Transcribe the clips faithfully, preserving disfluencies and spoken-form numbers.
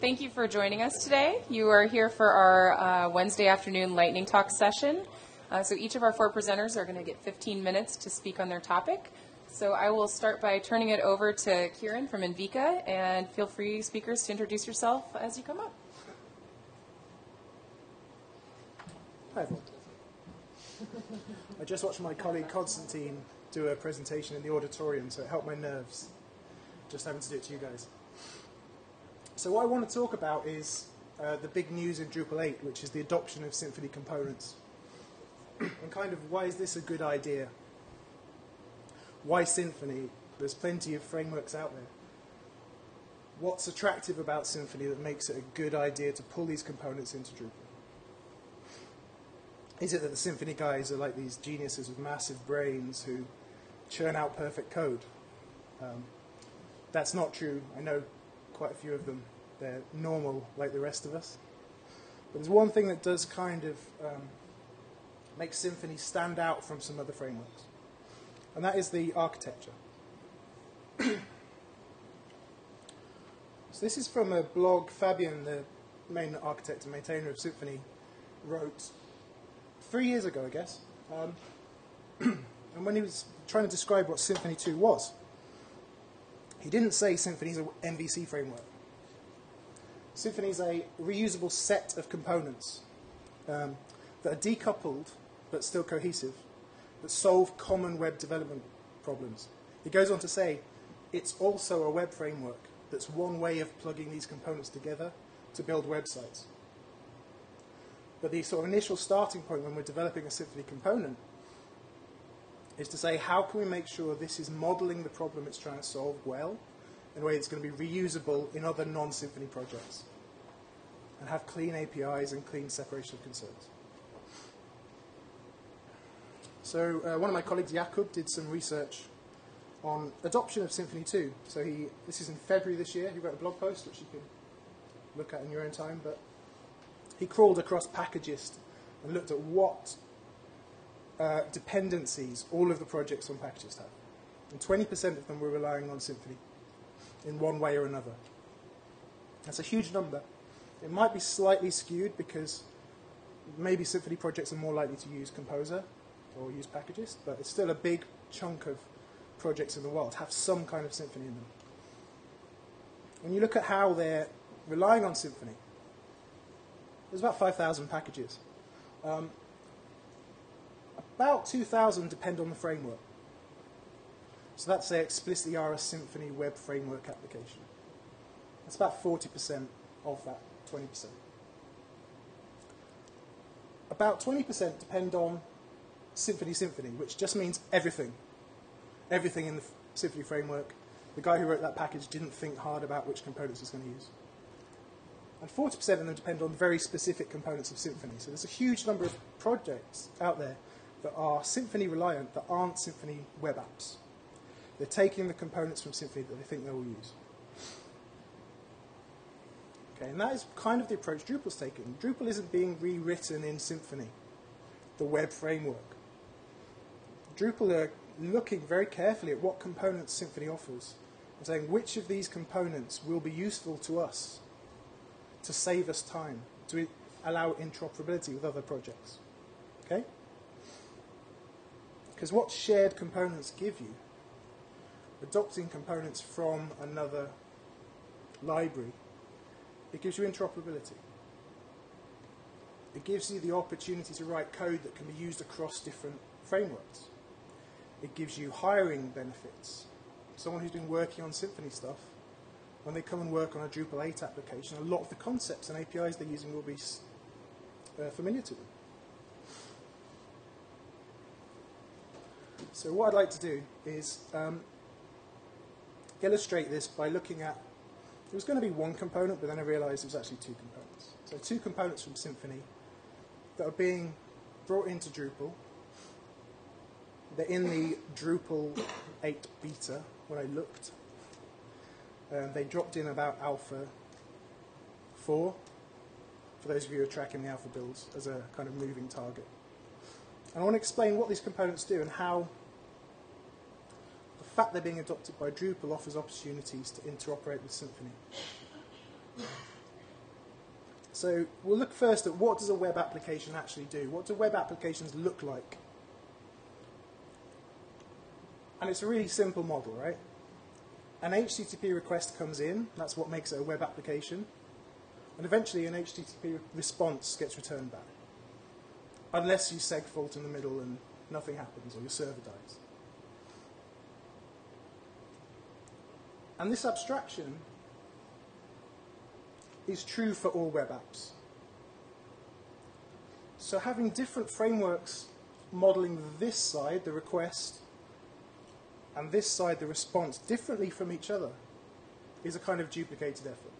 Thank you for joining us today. You are here for our uh, Wednesday afternoon lightning talk session. Uh, so each of our four presenters are going to get fifteen minutes to speak on their topic. So I will start by turning it over to Kieran from Inviqa, and feel free, speakers, to introduce yourself as you come up. Hi, everyone. I just watched my colleague Constantine do a presentation in the auditorium, so it helped my nerves. Just having to do it to you guys. So what I want to talk about is uh, the big news in Drupal eight, which is the adoption of Symfony components. And kind of why is this a good idea? Why Symfony? There's plenty of frameworks out there. What's attractive about Symfony that makes it a good idea to pull these components into Drupal? Is it that the Symfony guys are like these geniuses with massive brains who churn out perfect code? Um, that's not true. I know quite a few of them. They're normal, like the rest of us. But there's one thing that does kind of um, make Symfony stand out from some other frameworks, and that is the architecture. So this is from a blog Fabian, the main architect and maintainer of Symfony, wrote three years ago, I guess. Um, and when he was trying to describe what Symfony two was, he didn't say Symfony's an M V C framework. Symfony's a reusable set of components um, that are decoupled but still cohesive, that solve common web development problems. He goes on to say, it's also a web framework that's one way of plugging these components together to build websites. But the sort of initial starting point when we're developing a Symfony component is to say, how can we make sure this is modeling the problem it's trying to solve well in a way that's going to be reusable in other non-Symfony projects, and have clean A P Is and clean separation of concerns. So uh, one of my colleagues, Jakub, did some research on adoption of Symfony two. So he, this is in February this year. He wrote a blog post, which you can look at in your own time. But he crawled across Packagist and looked at what uh, dependencies all of the projects on Packagist have. And twenty percent of them were relying on Symfony in one way or another. That's a huge number. It might be slightly skewed because maybe Symfony projects are more likely to use Composer or use Packagist, but it's still a big chunk of projects in the world have some kind of Symfony in them. When you look at how they're relying on Symfony, there's about five thousand packages. Um, about two thousand depend on the framework. So that's they explicitly are a Symfony web framework application. That's about forty percent of that twenty percent. About twenty percent depend on Symfony Symfony, which just means everything. Everything in the Symfony framework. The guy who wrote that package didn't think hard about which components he's going to use. And forty percent of them depend on very specific components of Symfony. So there's a huge number of projects out there that are Symfony reliant that aren't Symfony web apps. They're taking the components from Symfony that they think they will use. Okay, and that is kind of the approach Drupal's taken. Drupal isn't being rewritten in Symfony, the web framework. Drupal are looking very carefully at what components Symfony offers and saying which of these components will be useful to us to save us time, to allow interoperability with other projects. Okay? Because what shared components give you, adopting components from another library, it gives you interoperability. It gives you the opportunity to write code that can be used across different frameworks. It gives you hiring benefits. Someone who's been working on Symfony stuff, when they come and work on a Drupal eight application, a lot of the concepts and A P Is they're using will be uh, familiar to them. So what I'd like to do is um, illustrate this by looking at, it was going to be one component, but then I realized it was actually two components. So two components from Symfony that are being brought into Drupal. They're in the Drupal eight beta when I looked. Um, they dropped in about alpha four, for those of you who are tracking the alpha builds, as a kind of moving target. And I want to explain what these components do and how the fact they're being adopted by Drupal offers opportunities to interoperate with Symfony. So we'll look first at what does a web application actually do? What do web applications look like? And it's a really simple model, right? An H T T P request comes in. That's what makes it a web application. And eventually an H T T P response gets returned back. Unless you segfault in the middle and nothing happens or your server dies. And this abstraction is true for all web apps. So having different frameworks modeling this side, the request, and this side, the response, differently from each other is a kind of duplicated effort.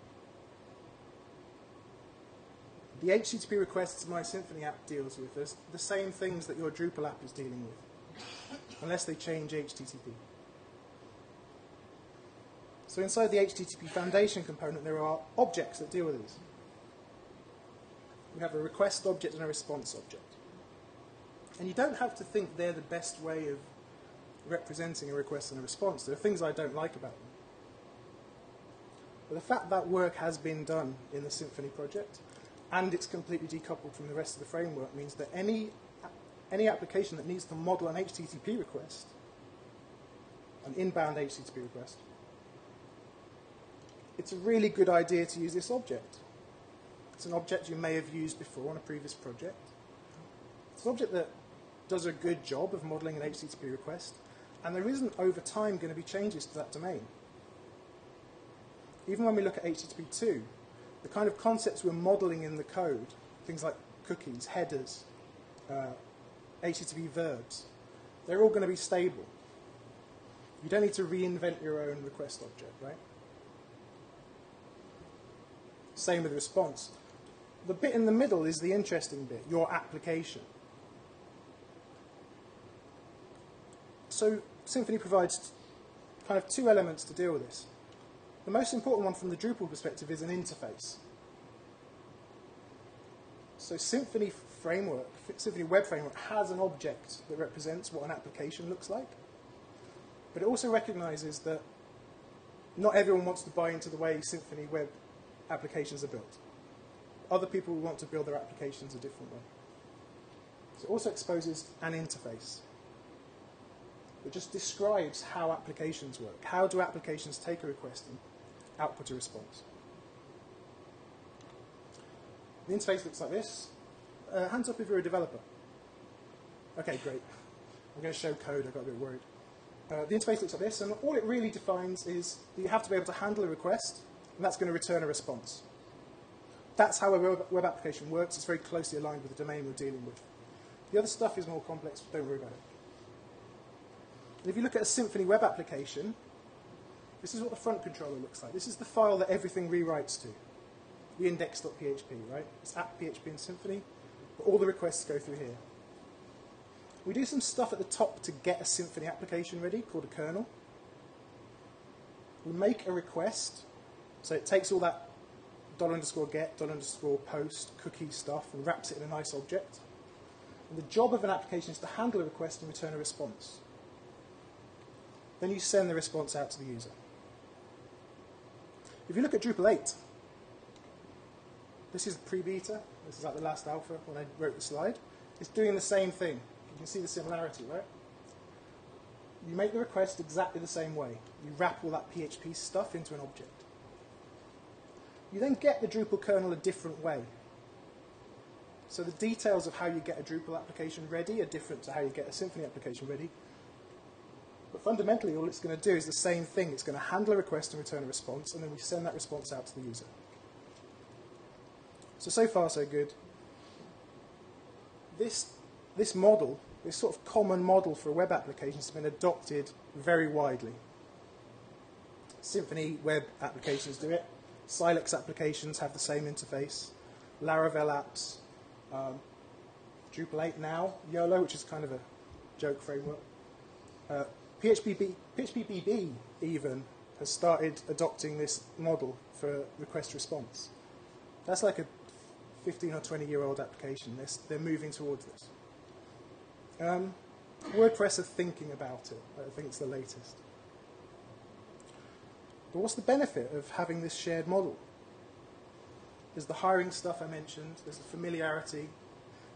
The H T T P requests my Symfony app deals with is the same things that your Drupal app is dealing with, unless they change H T T P. So inside the H T T P foundation component, there are objects that deal with these. We have a request object and a response object. And you don't have to think they're the best way of representing a request and a response. There are things I don't like about them. But the fact that work has been done in the Symfony project, and it's completely decoupled from the rest of the framework, means that any, any application that needs to model an H T T P request, an inbound H T T P request, it's a really good idea to use this object. It's an object you may have used before on a previous project. It's an object that does a good job of modeling an H T T P request, and there isn't over time going to be changes to that domain. Even when we look at H T T P two, the kind of concepts we're modeling in the code, things like cookies, headers, uh, H T T P verbs, they're all going to be stable. You don't need to reinvent your own request object, right? Same with response. The bit in the middle is the interesting bit, your application. So Symfony provides kind of two elements to deal with this. The most important one from the Drupal perspective is an interface. So Symfony framework, Symfony web framework has an object that represents what an application looks like, but it also recognizes that not everyone wants to buy into the way Symfony web applications are built. Other people who want to build their applications a different way. So it also exposes an interface. It just describes how applications work. How do applications take a request and output a response? The interface looks like this. Uh, hands up if you're a developer. Okay, great. I'm going to show code. I got a bit worried. Uh, the interface looks like this, and all it really defines is that you have to be able to handle a request, and that's going to return a response. That's how a web, web application works. It's very closely aligned with the domain we're dealing with. The other stuff is more complex, but don't worry about it. And if you look at a Symfony web application, this is what the front controller looks like. This is the file that everything rewrites to. The index.php, right? It's app.php in Symfony, but all the requests go through here. We do some stuff at the top to get a Symfony application ready, called a kernel. We make a request. So it takes all that dollar underscore get, dollar underscore post, cookie stuff, and wraps it in a nice object. And the job of an application is to handle a request and return a response. Then you send the response out to the user. If you look at Drupal eight, this is pre-beta. This is like the last alpha when I wrote the slide. It's doing the same thing. You can see the similarity, right? You make the request exactly the same way. You wrap all that P H P stuff into an object. You then get the Drupal kernel a different way. So the details of how you get a Drupal application ready are different to how you get a Symfony application ready. But fundamentally, all it's going to do is the same thing. It's going to handle a request and return a response, and then we send that response out to the user. So, so far, so good. This, this model, this sort of common model for a web application has been adopted very widely. Symfony web applications do it. Silex applications have the same interface, Laravel apps, um, Drupal eight now, YOLO, which is kind of a joke framework. Uh, P H P B B even has started adopting this model for request response. That's like a fifteen or twenty year old application. They're, they're moving towards this. Um, WordPress are thinking about it. I think it's the latest. But what's the benefit of having this shared model? There's the hiring stuff I mentioned. There's the familiarity.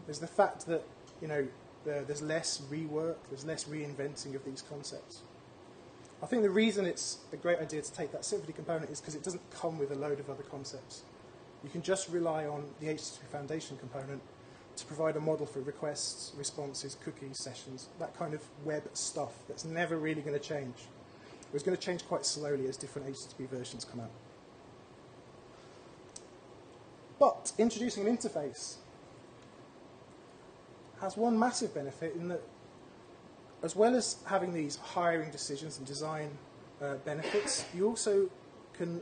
There's the fact that, you know, the, there's less rework. There's less reinventing of these concepts. I think the reason it's a great idea to take that Symfony component is because it doesn't come with a load of other concepts. You can just rely on the H T T P Foundation component to provide a model for requests, responses, cookies, sessions, that kind of web stuff that's never really going to change. It's going to change quite slowly as different H T T P versions come out. But introducing an interface has one massive benefit in that, as well as having these hiring decisions and design uh, benefits, you also can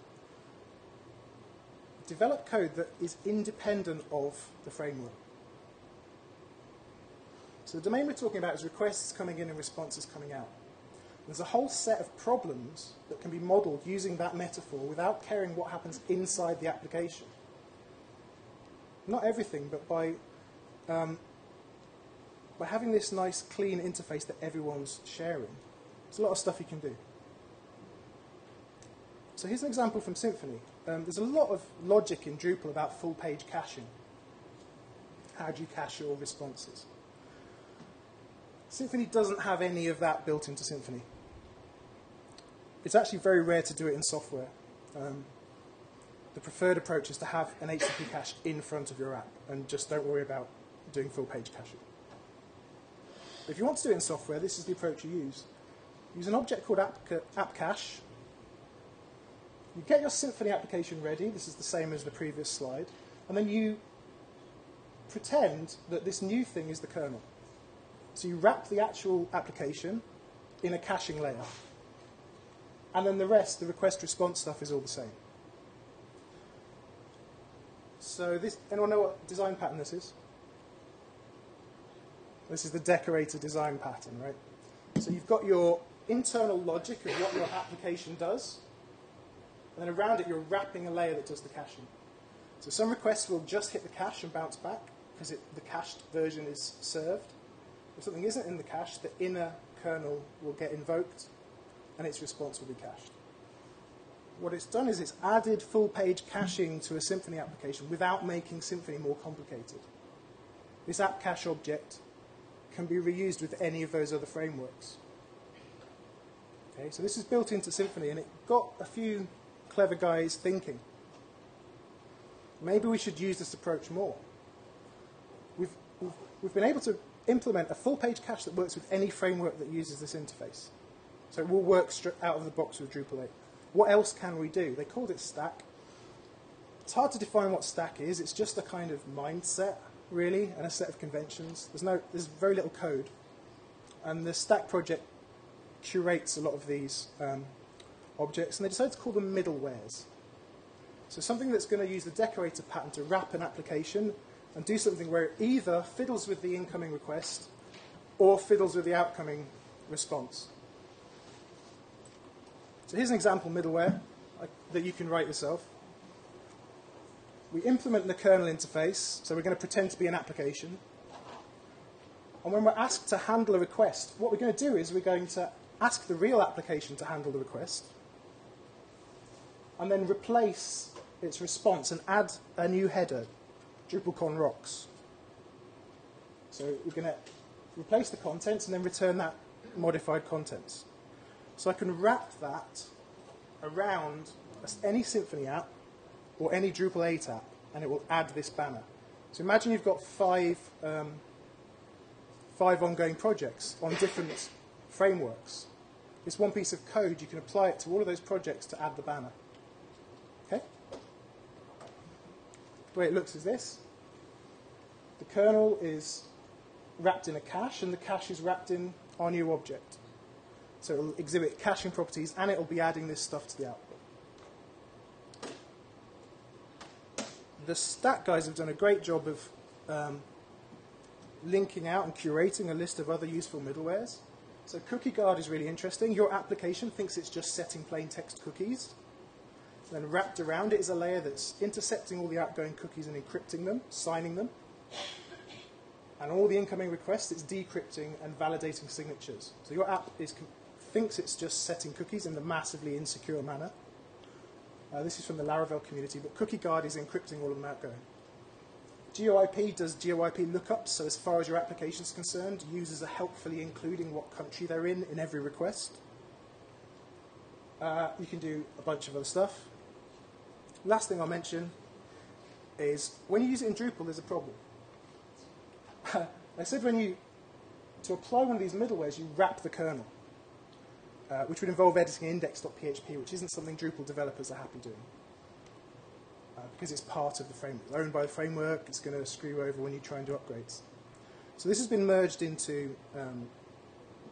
develop code that is independent of the framework. So the domain we're talking about is requests coming in and responses coming out. There's a whole set of problems that can be modeled using that metaphor without caring what happens inside the application. Not everything, but by, um, by having this nice, clean interface that everyone's sharing, there's a lot of stuff you can do. So here's an example from Symfony. Um, there's a lot of logic in Drupal about full-page caching. How do you cache your responses? Symfony doesn't have any of that built into Symfony. It's actually very rare to do it in software. Um, the preferred approach is to have an H T T P cache in front of your app and just don't worry about doing full-page caching. If you want to do it in software, this is the approach you use. Use an object called app, app cache. You get your Symfony application ready. This is the same as the previous slide. And then you pretend that this new thing is the kernel. So you wrap the actual application in a caching layer. And then the rest, the request response stuff, is all the same. So this, anyone know what design pattern this is? This is the decorator design pattern, right? So you've got your internal logic of what your application does. And then around it, you're wrapping a layer that does the caching. So some requests will just hit the cache and bounce back because the cached version is served. If something isn't in the cache, the inner kernel will get invoked, and its response will be cached. What it's done is it's added full-page caching to a Symfony application without making Symfony more complicated. This app cache object can be reused with any of those other frameworks. Okay, so this is built into Symfony, and it got a few clever guys thinking. Maybe we should use this approach more. We've, we've, we've been able to implement a full-page cache that works with any framework that uses this interface. So it will work out of the box with Drupal eight. What else can we do? They called it Stack. It's hard to define what Stack is. It's just a kind of mindset, really, and a set of conventions. There's, no, there's very little code. And the Stack project curates a lot of these um, objects, and they decided to call them middlewares. So something that's going to use the decorator pattern to wrap an application and do something where it either fiddles with the incoming request or fiddles with the outcoming response. So here's an example middleware that you can write yourself. We implement the kernel interface, so we're going to pretend to be an application. And when we're asked to handle a request, what we're going to do is we're going to ask the real application to handle the request and then replace its response and add a new header. DrupalCon rocks. So we're going to replace the contents and then return that modified contents. So I can wrap that around any Symfony app or any Drupal eight app, and it will add this banner. So imagine you've got five, um, five ongoing projects on different frameworks. It's one piece of code. You can apply it to all of those projects to add the banner. The way it looks is this. The kernel is wrapped in a cache, and the cache is wrapped in our new object. So it will exhibit caching properties, and it will be adding this stuff to the output. The Stack guys have done a great job of um, linking out and curating a list of other useful middlewares. So Cookie Guard is really interesting. Your application thinks it's just setting plain text cookies. Then wrapped around it is a layer that's intercepting all the outgoing cookies and encrypting them, signing them. And all the incoming requests, it's decrypting and validating signatures. So your app is, thinks it's just setting cookies in a massively insecure manner. Uh, this is from the Laravel community, but Cookie Guard is encrypting all of them outgoing. GeoIP does GeoIP lookups, so as far as your application is concerned, users are helpfully including what country they're in in every request. Uh, you can do a bunch of other stuff. Last thing I'll mention is when you use it in Drupal, there's a problem. I said when you, to apply one of these middlewares, you wrap the kernel, uh, which would involve editing index.php, which isn't something Drupal developers are happy doing. Uh, because it's part of the framework. They're owned by the framework, it's going to screw you over when you try and do upgrades. So this has been merged into, um,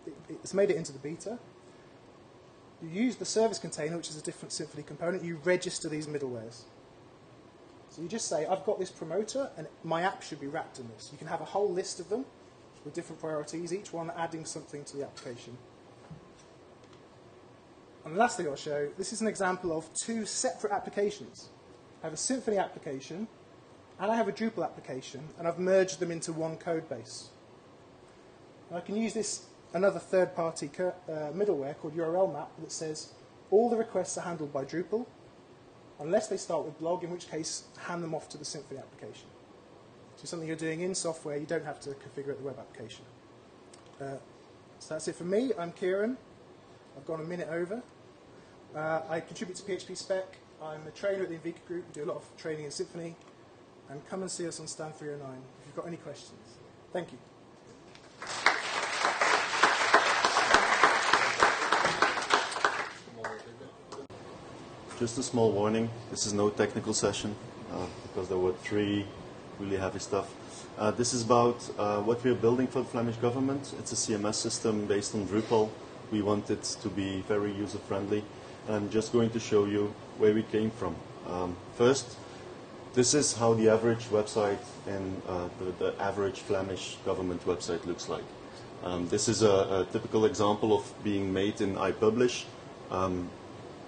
it, it's made it into the beta. You use the service container, which is a different Symfony component, you register these middlewares. So you just say, I've got this promoter, and my app should be wrapped in this. You can have a whole list of them with different priorities, each one adding something to the application. And the last thing I'll show, this is an example of two separate applications. I have a Symfony application, and I have a Drupal application, and I've merged them into one code base. And I can use this another third-party uh, middleware called U R L Map that says all the requests are handled by Drupal, unless they start with blog, in which case hand them off to the Symfony application. So something you're doing in software, you don't have to configure it the web application. Uh, so that's it for me. I'm Kieran. I've gone a minute over. Uh, I contribute to P H P Spec. I'm a trainer at the Inviqa group. We do a lot of training in Symfony. And come and see us on Stand three oh nine if you've got any questions. Thank you. Just a small warning. This is no technical session uh, because there were three really heavy stuff. Uh, this is about uh, what we are building for the Flemish government. It's a C M S system based on Drupal. We want it to be very user-friendly. And I'm just going to show you where we came from. Um, first, this is how the average website in uh, the, the average Flemish government website looks like. Um, this is a, a typical example of being made in iPublish. Um,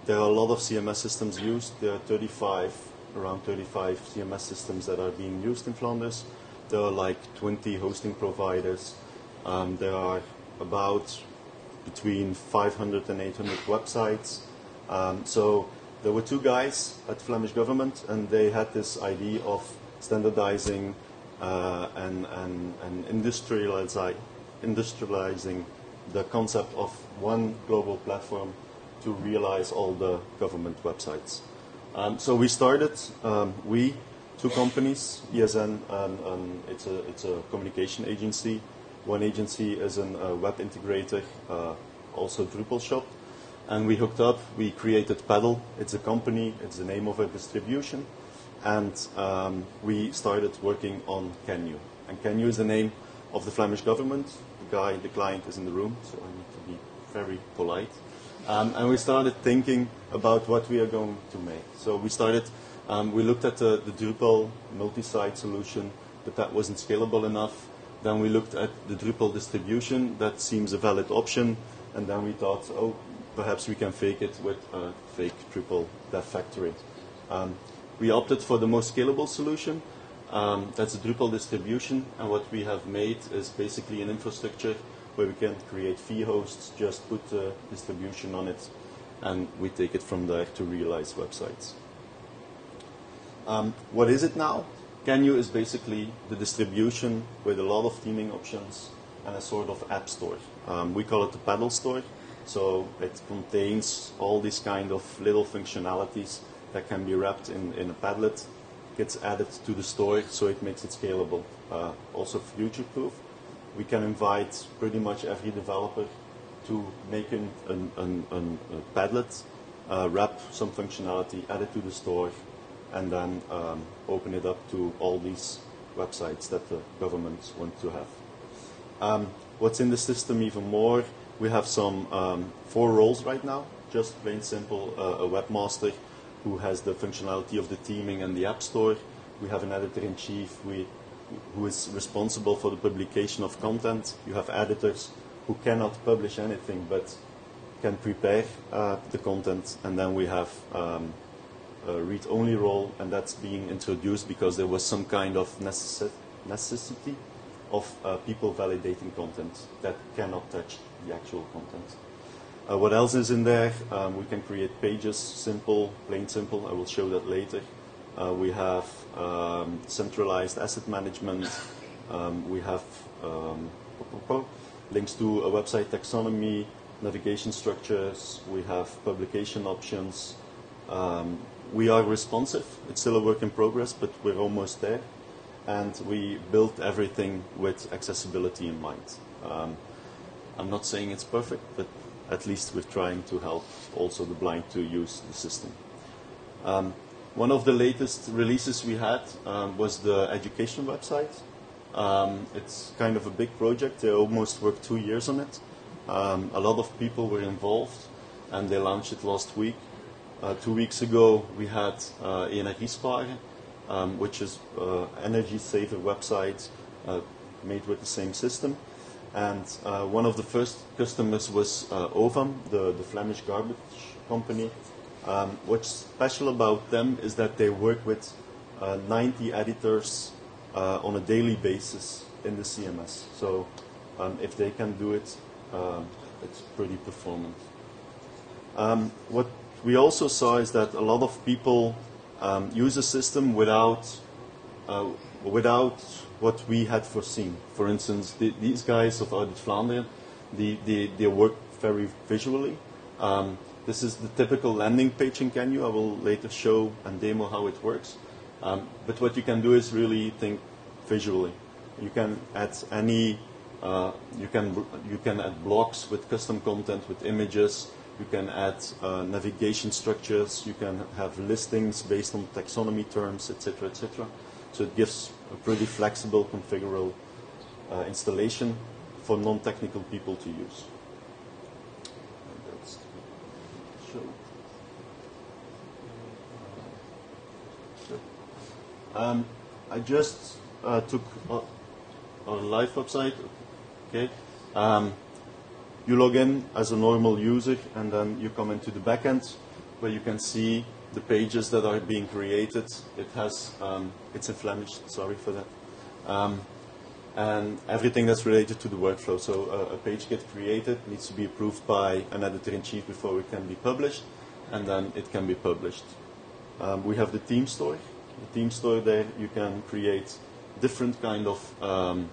there are a lot of C M S systems used. There are thirty-five around thirty-five C M S systems that are being used in Flanders. There are like twenty hosting providers. Um, there are about between five hundred and eight hundred websites. Um, so there were two guys at the Flemish government, and they had this idea of standardizing uh, and, and, and industrializing the concept of one global platform to realize all the government websites. Um, so we started, um, we, two companies, E S N, and, and it's, a, it's a communication agency. One agency is a uh, web integrator, uh, also Drupal shop. And we hooked up, we created Paddle. It's a company, it's the name of a distribution. And um, we started working on kañooh. And kañooh is the name of the Flemish government. The guy, the client is in the room, so I need to be very polite. Um, and we started thinking about what we are going to make. So we started, um, we looked at the, the Drupal multi-site solution, but that wasn't scalable enough. Then we looked at the Drupal distribution. That seems a valid option. And then we thought, oh, perhaps we can fake it with a fake Drupal dev factory. Um, we opted for the most scalable solution. Um, that's a Drupal distribution. And what we have made is basically an infrastructure where we can create fee hosts, just put the distribution on it, and we take it from there to realize websites. Um, what is it now? kañooh is basically the distribution with a lot of theming options and a sort of app store. Um, we call it the Paddle Store, so it contains all these kind of little functionalities that can be wrapped in, in a Padlet, gets added to the store, so it makes it scalable, uh, also future-proof. We can invite pretty much every developer to make an, an, an, an, a Padlet, uh, wrap some functionality, add it to the store, and then um, open it up to all these websites that the governments want to have. Um, what's in the system even more, we have some um, four roles right now, just plain simple, uh, a webmaster who has the functionality of the theming and the app store. We have an editor-in-chief, we who is responsible for the publication of content. You have editors who cannot publish anything but can prepare uh, the content. And then we have um, a read-only role, and that's being introduced because there was some kind of necess necessity of uh, people validating content that cannot touch the actual content. Uh, what else is in there? Um, we can create pages, simple, plain simple. I will show that later. Uh, we have um, centralized asset management. Um, we have um, links to a website taxonomy, navigation structures. We have publication options. Um, we are responsive. It's still a work in progress, but we're almost there. And we built everything with accessibility in mind. Um, I'm not saying it's perfect, but at least we're trying to help also the blind to use the system. Um, one of the latest releases we had um, was the education website. Um, it's kind of a big project. They almost worked two years on it. Um, a lot of people were involved, and they launched it last week. Uh, two weeks ago, we had uh, Energiesparen, um, which is uh, energy saver website uh, made with the same system. And uh, one of the first customers was uh, O V A M, the, the Flemish garbage company. Um, what's special about them is that they work with uh, ninety editors uh, on a daily basis in the C M S. So um, if they can do it, uh, it's pretty performant. Um, what we also saw is that a lot of people um, use a system without, uh, without what we had foreseen. For instance, the, these guys of Audit Vlaanderen, they, they, they work very visually. Um, this is the typical landing page in kañooh. I will later show and demo how it works. Um, but what you can do is really think visually. You can add any, uh, you can you can add blocks with custom content, with images. You can add uh, navigation structures. You can have listings based on taxonomy terms, et cetera, et cetera. So it gives a pretty flexible, configurable uh, installation for non-technical people to use. Um, I just uh, took our live website. Okay, um, you log in as a normal user, and then you come into the backend where you can see the pages that are being created. It has, um, it's in Flemish, sorry for that. Um, and everything that's related to the workflow. So uh, a page gets created, needs to be approved by an editor-in-chief before it can be published, and then it can be published. Um, we have the theme store. The theme store there, you can create different kind of um,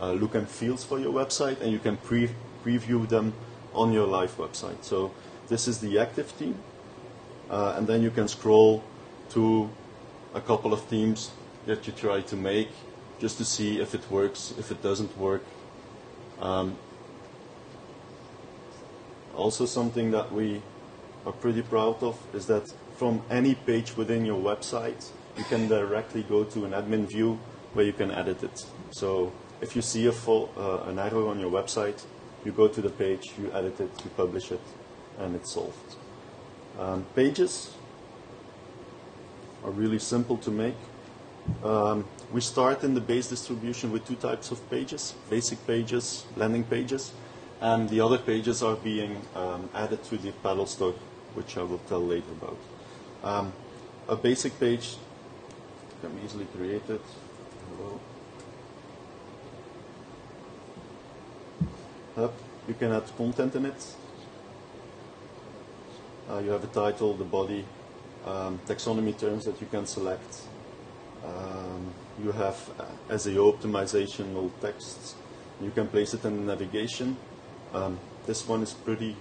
uh, look and feels for your website, and you can pre preview them on your live website. So this is the active theme. Uh, and then you can scroll to a couple of themes that you try to make just to see if it works, if it doesn't work. Um, also something that we are pretty proud of is that from any page within your website, you can directly go to an admin view where you can edit it. So if you see a full, uh, an error on your website, you go to the page, you edit it, you publish it, and it's solved. Um, pages are really simple to make. Um, we start in the base distribution with two types of pages, basic pages, landing pages, and the other pages are being um, added to the Paddle Store, which I will tell later about. Um, a basic page can be easily created. Hello. Up. You can add content in it. Uh, you have a title, the body, um, taxonomy terms that you can select. Um, you have uh, S E O optimizational texts. You can place it in navigation. Um, this one is pretty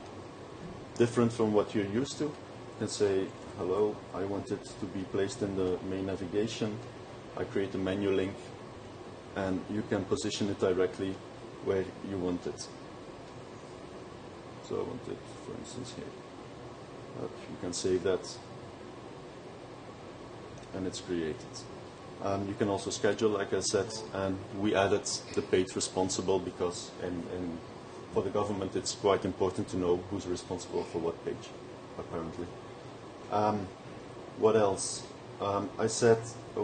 different from what you're used to. You can say, hello, I want it to be placed in the main navigation. I create a menu link, and you can position it directly where you want it. So I want it, for instance, here. You can save that, and it's created. Um, you can also schedule, like I said, and we added the page responsible because in, in, for the government it's quite important to know who's responsible for what page, apparently. Um, what else? Um, I said, oh,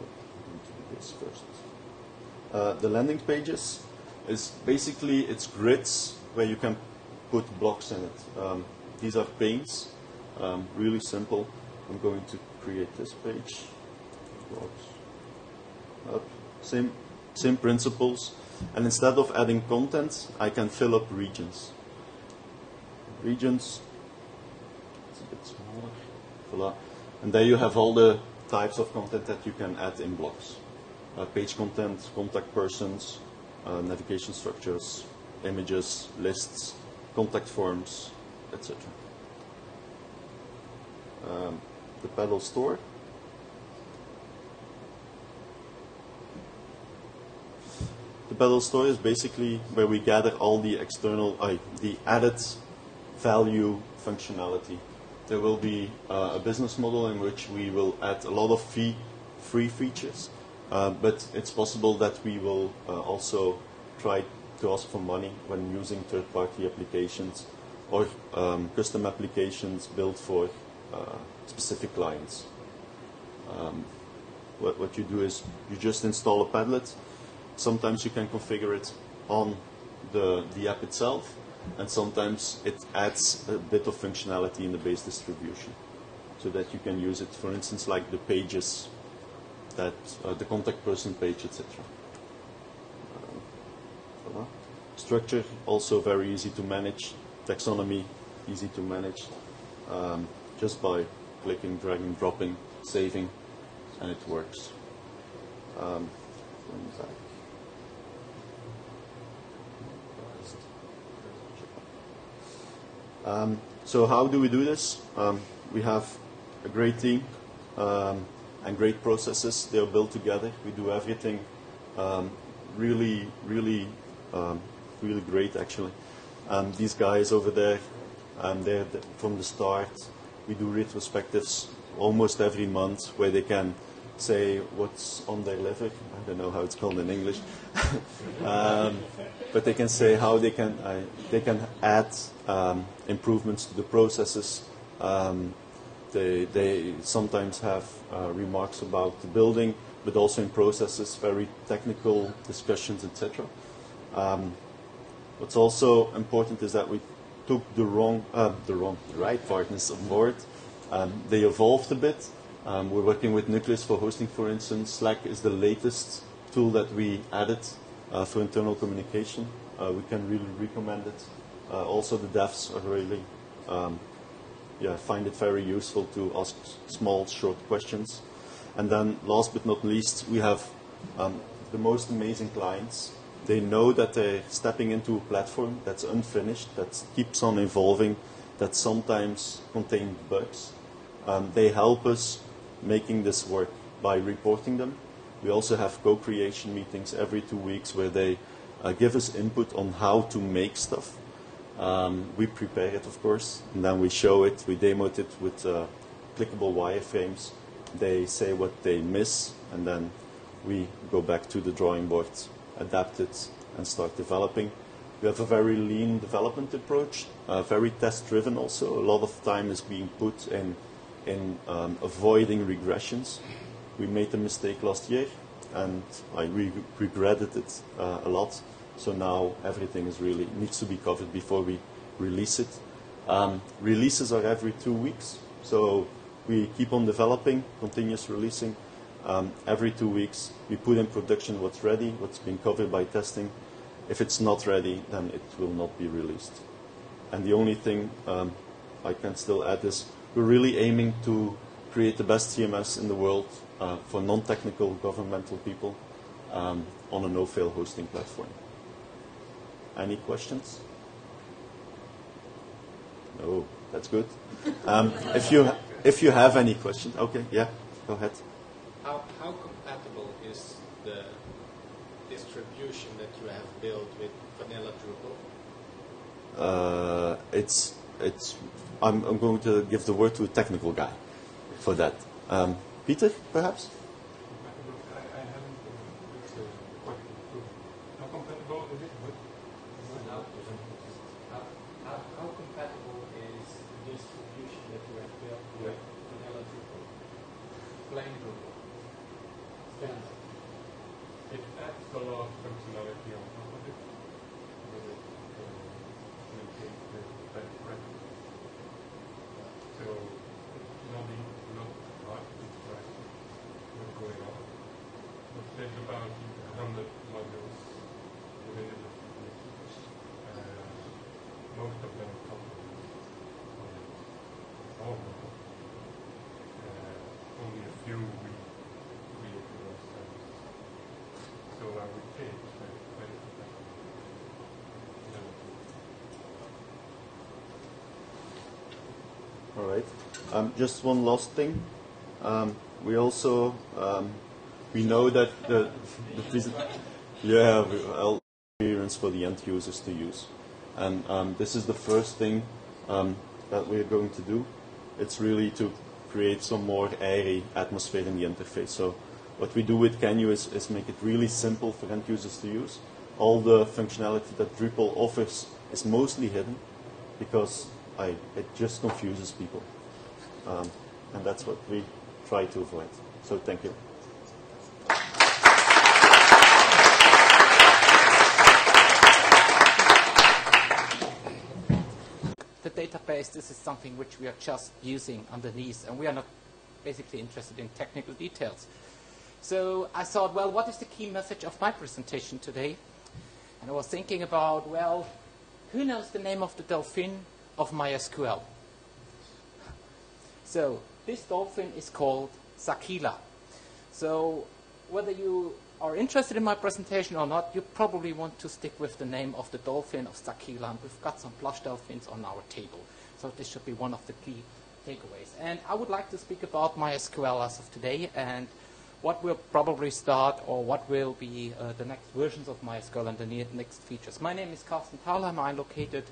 let me do this first. Uh, the landing pages is basically, it's grids where you can put blocks in it. Um, These are panes, um, really simple. I'm going to create this page. Up. Same, same principles. And instead of adding content, I can fill up regions. regions. It's a bit smaller. Voila. And there you have all the types of content that you can add in blocks. Uh, page content, contact persons, uh, navigation structures, images, lists, contact forms, et cetera. Um, the Paddle Store. The Paddle Store is basically where we gather all the external, uh, the added value functionality. There will be uh, a business model in which we will add a lot of fee free features, uh, but it's possible that we will uh, also try to ask for money when using third-party applications or um, custom applications built for uh, specific clients. Um, what, what you do is you just install a Padlet. Sometimes you can configure it on the, the app itself, and sometimes it adds a bit of functionality in the base distribution so that you can use it, for instance, like the pages, that uh, the contact person page, et cetera. Uh, structure, also very easy to manage. Taxonomy, easy to manage, um, just by clicking, dragging, dropping, saving, and it works. Um, Um, so how do we do this? Um, we have a great team um, and great processes. They are built together. We do everything um, really, really, um, really great, actually. Um, these guys over there, um, they're from the start. We do retrospectives almost every month where they can say what's on their level. I don't know how it's called in English. um, but they can say how they can, uh, they can add um, improvements to the processes. Um, they, they sometimes have uh, remarks about the building, but also in processes, very technical discussions, et cetera. Um, what's also important is that we took the wrong, uh, the wrong, the right partners on board. Um, they evolved a bit. Um, we're working with Nucleus for hosting, for instance. Slack is the latest tool that we added uh, for internal communication. Uh, we can really recommend it. Uh, also, the devs are really um, yeah, find it very useful to ask small, short questions. And then, last but not least, we have um, the most amazing clients. They know that they're stepping into a platform that's unfinished, that keeps on evolving, that sometimes contains bugs. Um, they help us making this work by reporting them. We also have co-creation meetings every two weeks where they uh, give us input on how to make stuff. Um, we prepare it, of course, and then we show it. We demo it with uh, clickable wireframes. They say what they miss, and then we go back to the drawing board, adapt it, and start developing. We have a very lean development approach, uh, very test-driven also. A lot of time is being put in in um, avoiding regressions. We made a mistake last year, and I re regretted it uh, a lot. So now everything is really needs to be covered before we release it. Um, releases are every two weeks, so we keep on developing, continuous releasing. Um, every two weeks, we put in production what's ready, what's been covered by testing. If it's not ready, then it will not be released. And the only thing um, I can still add is, we're really aiming to create the best C M S in the world uh, for non-technical governmental people um, on a no-fail hosting platform. Any questions? No, that's good. Um, if you if you have any questions, okay, yeah, go ahead. How how compatible is the distribution that you have built with vanilla Drupal? Uh, it's it's. I'm, I'm going to give the word to a technical guy for that. Um, Peter, perhaps? I, I haven't uh, quite proven how compatible it is, but how, how, how compatible is the distribution that you have built with vanilla Drupal, plain Drupal, standard? It adds a lot of functionality on top of it. So, nothing, not much interaction, not going on. But there's about one hundred modules within the distribution. Uh, most of them are complicated. do we create those services? So I would change that very quickly. All right. Um, just one last thing. Um, we also um, we know that the, the yeah we, I'll experience for the end users to use, and um, this is the first thing um, that we're going to do. It's really to create some more airy atmosphere in the interface. So what we do with kañooh is, is make it really simple for end users to use. All the functionality that Drupal offers is mostly hidden because I, it just confuses people. Um, and that's what we try to avoid. So thank you. Database, this is something which we are just using underneath, and we are not basically interested in technical details. So I thought, well, what is the key message of my presentation today? And I was thinking about, well, who knows the name of the dolphin of MySQL? So this dolphin is called Sakila. So whether you are interested in my presentation or not, you probably want to stick with the name of the dolphin of Sakila, and we've got some plush dolphins on our table. So this should be one of the key takeaways. And I would like to speak about MySQL as of today and what will probably start or what will be uh, the next versions of MySQL and the next features. My name is Carsten Thalheimer. I'm located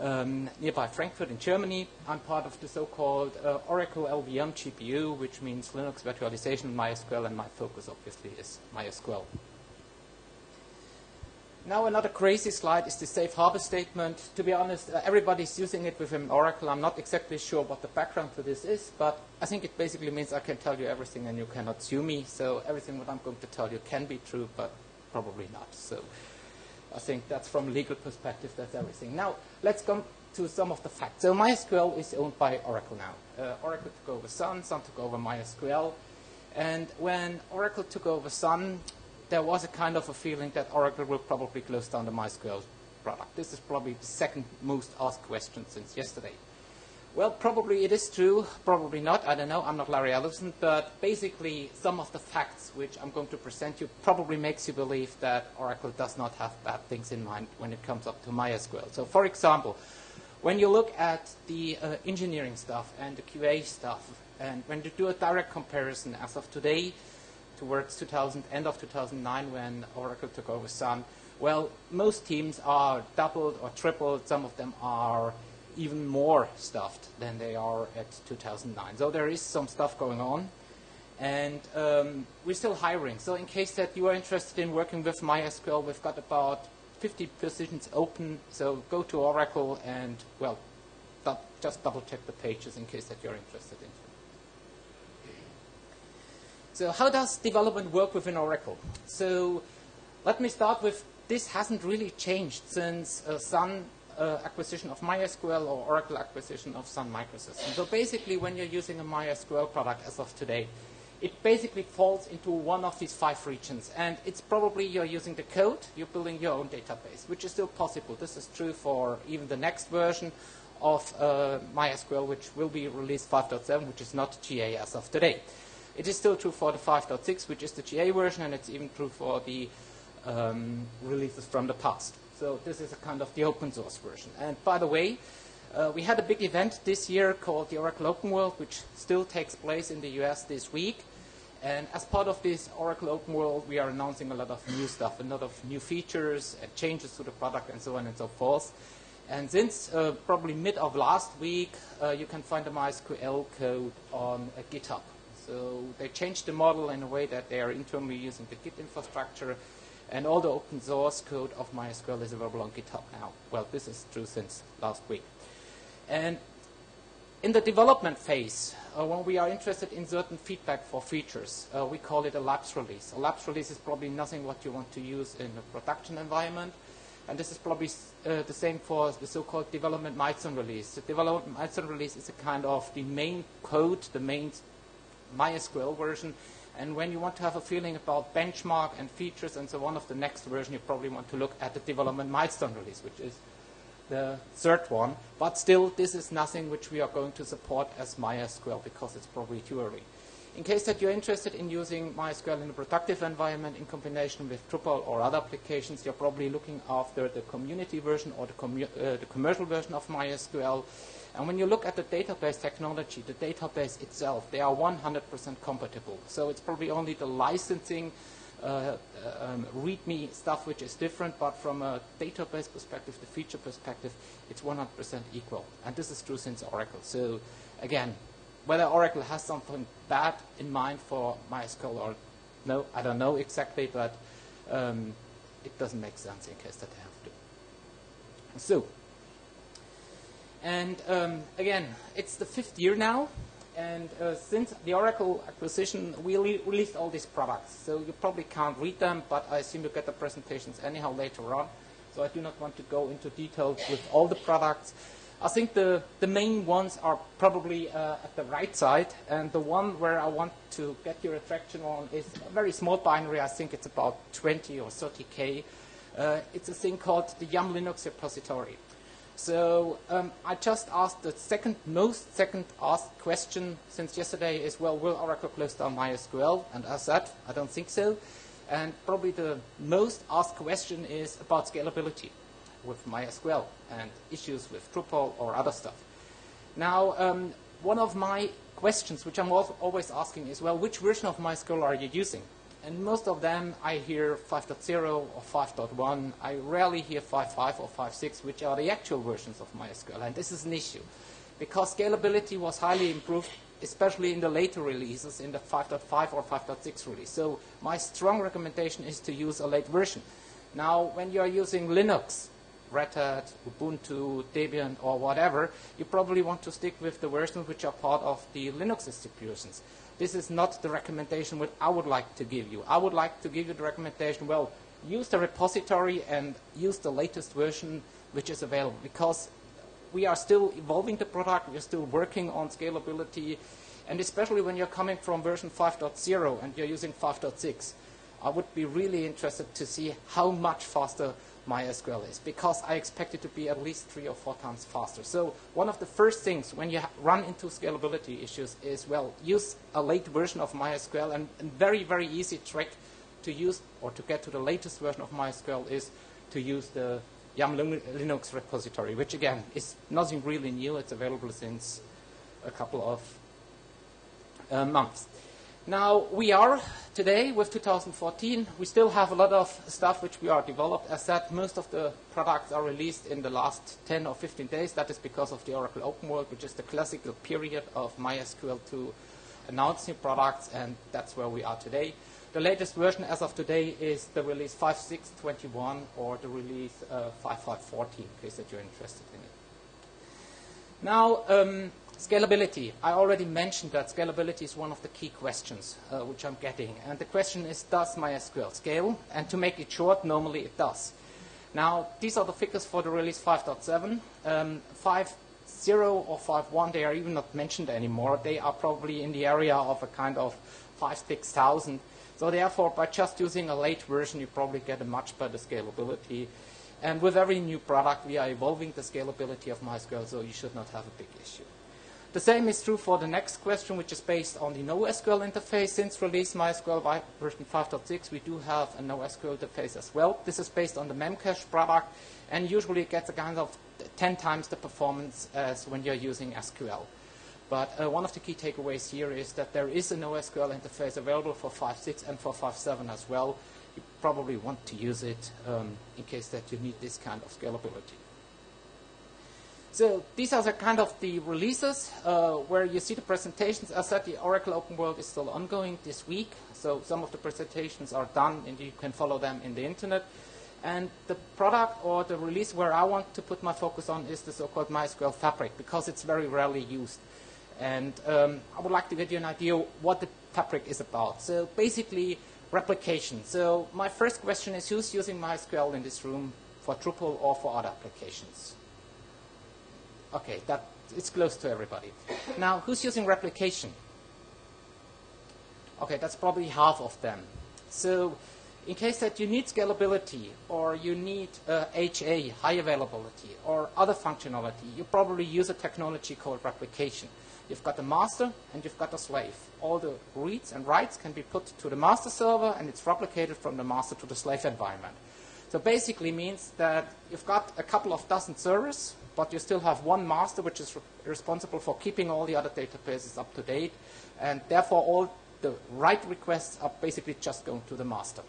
um, nearby Frankfurt in Germany. I'm part of the so-called uh, Oracle L V M G P U, which means Linux virtualization, MySQL, and my focus obviously is MySQL. Now another crazy slide is the safe harbor statement. To be honest, uh, everybody's using it within Oracle. I'm not exactly sure what the background for this is, but I think it basically means I can tell you everything and you cannot sue me. So everything what I'm going to tell you can be true, but probably not. So I think that's from a legal perspective, that's everything. Now, let's come to some of the facts. So MySQL is owned by Oracle now. Uh, Oracle took over Sun, Sun took over MySQL. And when Oracle took over Sun, there was a kind of a feeling that Oracle will probably close down the MySQL product. This is probably the second most asked question since yesterday. Well, probably it is true, probably not. I don't know, I'm not Larry Ellison, but basically some of the facts which I'm going to present you probably makes you believe that Oracle does not have bad things in mind when it comes up to MySQL. So for example, when you look at the uh, engineering stuff and the Q A stuff, and when you do a direct comparison as of today towards two thousand, end of two thousand nine when Oracle took over Sun, well, most teams are doubled or tripled, some of them are even more stuffed than they are at two thousand nine. So there is some stuff going on, and um, we're still hiring. So in case that you are interested in working with MySQL, we've got about fifty positions open. So go to Oracle and, well, just double check the pages in case that you're interested in. So how does development work within Oracle? So let me start with, this hasn't really changed since uh, Sun Uh, acquisition of MySQL or Oracle acquisition of Sun Microsystems. So basically when you're using a MySQL product as of today, it basically falls into one of these five regions, and it's probably you're using the code, you're building your own database, which is still possible. This is true for even the next version of uh, MySQL, which will be released five point seven, which is not G A as of today. It is still true for the five point six, which is the G A version, and it's even true for the um, releases from the past. So this is a kind of the open source version. And by the way, uh, we had a big event this year called the Oracle Open World, which still takes place in the U S this week. And as part of this Oracle Open World, we are announcing a lot of new stuff, a lot of new features and changes to the product and so on and so forth. And since uh, probably mid of last week, uh, you can find the MySQL code on uh, GitHub. So they changed the model in a way that they are internally using the Git infrastructure. And all the open source code of MySQL is available on GitHub now. Well, this is true since last week. And in the development phase, uh, when we are interested in certain feedback for features, uh, we call it a labs release. A labs release is probably nothing what you want to use in a production environment. And this is probably uh, the same for the so-called development milestone release. The development milestone release is a kind of the main code, the main MySQL version. And when you want to have a feeling about benchmark and features and so on of the next version, you probably want to look at the development milestone release, which is the third one. But still, this is nothing which we are going to support as MySQL because it's probably too early. in case that you're interested in using MySQL in a productive environment in combination with Drupal or other applications, you're probably looking after the community version or the, commu uh, the commercial version of MySQL. And when you look at the database technology, the database itself, they are one hundred percent compatible. So it's probably only the licensing Uh, um, README stuff which is different, but from a database perspective, the feature perspective, it's one hundred percent equal. And this is true since Oracle. So again, whether Oracle has something bad in mind for MySQL or no, I don't know exactly, but um, it doesn't make sense in case that they have to. So, and um, again, it's the fifth year now. And uh, since the Oracle acquisition, we re released all these products. So you probably can't read them, but I assume you get the presentations anyhow later on. So I do not want to go into details with all the products. I think the, the main ones are probably uh, at the right side. And the one where I want to get your attraction on is a very small binary. I think it's about twenty or thirty K. Uh, it's a thing called the Yum Linux repository. So um, I just asked the second most second asked question since yesterday is, well, will Oracle close down MySQL? And as said, I don't think so. And probably the most asked question is about scalability with MySQL and issues with Drupal or other stuff. Now, um, one of my questions, which I'm always asking, is, well, which version of MySQL are you using? And most of them, I hear five point zero or five point one. I rarely hear five point five or five point six, which are the actual versions of MySQL. And this is an issue, because scalability was highly improved, especially in the later releases, in the five point five or five point six release. So my strong recommendation is to use a late version. Now, when you are using Linux, Red Hat, Ubuntu, Debian, or whatever, you probably want to stick with the versions which are part of the Linux distributions. This is not the recommendation that I would like to give you. I would like to give you the recommendation, well, use the repository and use the latest version which is available, because we are still evolving the product, we are still working on scalability, and especially when you're coming from version five point zero and you're using five point six, I would be really interested to see how much faster MySQL is, because I expect it to be at least three or four times faster. So one of the first things when you run into scalability issues is, well, use a late version of MySQL. And a very, very easy trick to use or to get to the latest version of MySQL is to use the Yum Linux repository, which again is nothing really new. It's available since a couple of uh, months. Now, we are today with two thousand fourteen. We still have a lot of stuff which we are developed. As said, most of the products are released in the last ten or fifteen days. That is because of the Oracle Open World, which is the classical period of MySQL to announce new products, and that's where we are today. The latest version as of today is the release five point six point twenty-one or the release uh, five point five point fourteen, in case that you're interested in it. Now, um, scalability. I already mentioned that scalability is one of the key questions uh, which I'm getting. And the question is, does MySQL scale? And to make it short, normally it does. Now, these are the figures for the release five point seven. Um, five point zero or five point one, they are even not mentioned anymore. They are probably in the area of a kind of five thousand, six thousand. So therefore, by just using a late version, you probably get a much better scalability. And with every new product, we are evolving the scalability of MySQL, so you should not have a big issue. The same is true for the next question, which is based on the NoSQL interface. Since release MySQL version five point six, we do have a NoSQL interface as well. This is based on the Memcache product, and usually it gets a kind of ten times the performance as when you're using S Q L. But uh, one of the key takeaways here is that there is a NoSQL interface available for five point six and for five point seven as well. You probably want to use it um, in case that you need this kind of scalability. So these are the kind of the releases uh, where you see the presentations. As I said, the Oracle Open World is still ongoing this week. So some of the presentations are done, and you can follow them in the internet. And the product or the release where I want to put my focus on is the so-called MySQL Fabric, because it's very rarely used. And um, I would like to give you an idea what the Fabric is about. So basically, replication. So my first question is, who's using MySQL in this room for Drupal or for other applications? Okay, that it's close to everybody. Now, who's using replication? Okay, that's probably half of them. So in case that you need scalability or you need uh, H A, high availability, or other functionality, you probably use a technology called replication. You've got a master and you've got a slave. All the reads and writes can be put to the master server, and it's replicated from the master to the slave environment. So basically means that you've got a couple of dozen servers, but you still have one master which is re responsible for keeping all the other databases up to date, and therefore all the write requests are basically just going to the master.